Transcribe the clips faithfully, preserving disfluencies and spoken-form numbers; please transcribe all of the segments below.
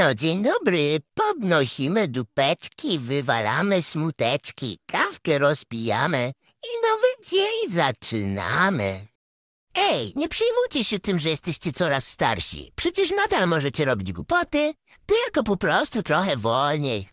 No, dzień dobry. Podnosimy dupeczki, wywalamy smuteczki, kawkę rozpijamy i nowy dzień zaczynamy. Ej, nie przejmujcie się tym, że jesteście coraz starsi. Przecież nadal możecie robić głupoty, tylko po prostu trochę wolniej.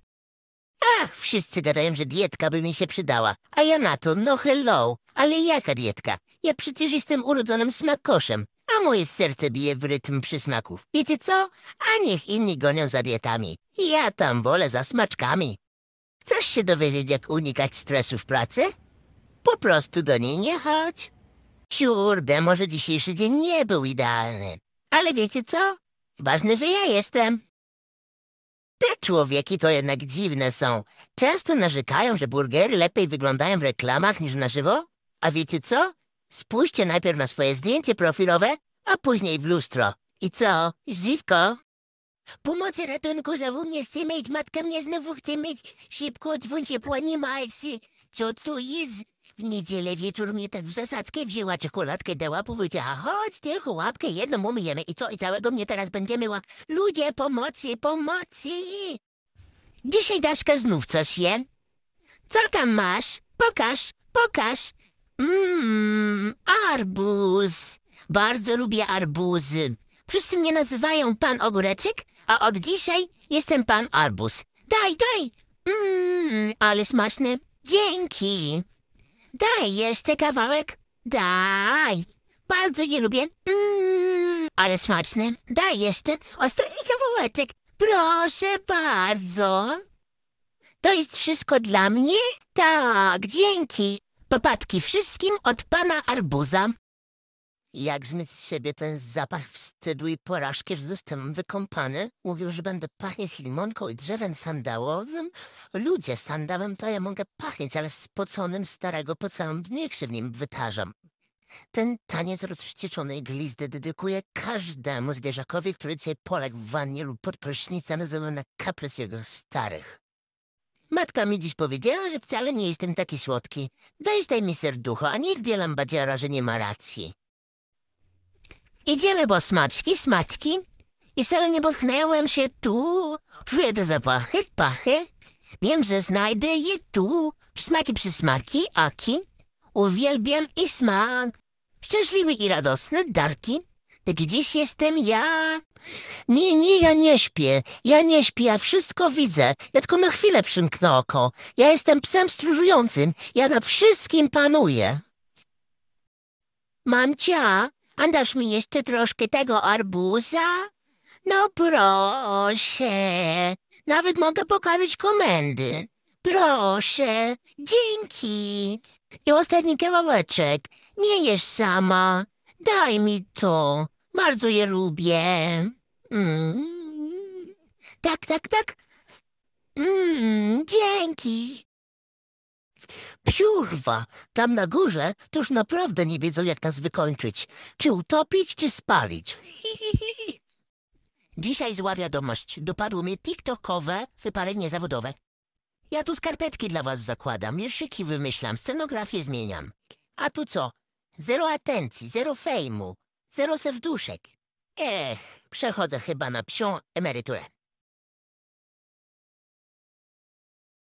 Ach, wszyscy gadają, że dietka by mi się przydała, a ja na to, no hello, ale jaka dietka? Ja przecież jestem urodzonym smakoszem, a moje serce bije w rytm przysmaków. Wiecie co? A niech inni gonią za dietami. Ja tam wolę za smaczkami. Chcesz się dowiedzieć, jak unikać stresu w pracy? Po prostu do niej nie chodź. Kurde, może dzisiejszy dzień nie był idealny. Ale wiecie co? Ważne, że ja jestem. Te człowieki to jednak dziwne są. Często narzekają, że burgery lepiej wyglądają w reklamach niż na żywo. A wiecie co? Spójrzcie najpierw na swoje zdjęcie profilowe, a później w lustro. I co? Zdziwko? Pomocy ratunku, że mnie chce mieć, matka mnie znowu chce mieć. Szybko dzwoń się po animalsy. Co tu jest? W niedzielę wieczór mnie tak w zasadzkę wzięła, czekoladkę dała, powiedziała, chodź tylko łapkę jedną umyjemy i co, i całego mnie teraz będzie myła. Ludzie, pomocy, pomocy! Dzisiaj Daszka znów coś je. Co tam masz? Pokaż, pokaż. Mmm, arbuz. Bardzo lubię arbuzy. Wszyscy mnie nazywają pan Ogóreczek, a od dzisiaj jestem pan Arbuz. Daj, daj. Mmm, ale smaczny. Dzięki. Daj jeszcze kawałek. Daj. Bardzo je lubię. Mmm, ale smaczny. Daj jeszcze ostatni kawałeczek. Proszę bardzo. To jest wszystko dla mnie? Tak, dzięki. Popatki wszystkim od pana Arbuza. Jak zmyć z siebie ten zapach wstydu i porażki, że jestem wykąpany? Mówił, że będę pachnieć limonką i drzewem sandałowym. Ludzie, sandałem to ja mogę pachnieć, ale spoconym starego po całym dniu się w nim wytarzam. Ten taniec rozwścieczonej glizdy dedykuję każdemu zwierzakowi, który dzisiaj poległ w wannie lub pod prysznicem ze względu na kaprys jego starych. Matka mi dziś powiedziała, że wcale nie jestem taki słodki. Weź daj mi serducho, a niech wie lambadziara, że nie ma racji. Idziemy, bo smaczki, smaczki. I wcale nie potknęłem się tu. Czuję te zapachy, pachy. Wiem, że znajdę je tu. Smaki przysmaki, aki. Uwielbiam i smak. Szczęśliwy i radosny, Darki. Tak dziś jestem ja. Nie, nie, ja nie śpię. Ja nie śpię, ja wszystko widzę. Ja tylko na chwilę przymknę oko. Ja jestem psem stróżującym. Ja na wszystkim panuję. Mamcia, a dasz mi jeszcze troszkę tego arbuza? No proszę. Nawet mogę pokazać komendy. Proszę. Dzięki. I ostatni kawałeczek. Nie jesz sama. Daj mi to. Bardzo je lubię. Mm. Tak, tak, tak. Mm, dzięki. Piórwa, tam na górze to już naprawdę nie wiedzą, jak nas wykończyć. Czy utopić, czy spalić. Dzisiaj zła wiadomość. Dopadło mnie tiktokowe wypalenie zawodowe. Ja tu skarpetki dla was zakładam, wierszyki wymyślam, scenografię zmieniam. A tu co? Zero atencji, zero fejmu, zero serduszek. Ech, przechodzę chyba na psią emeryturę.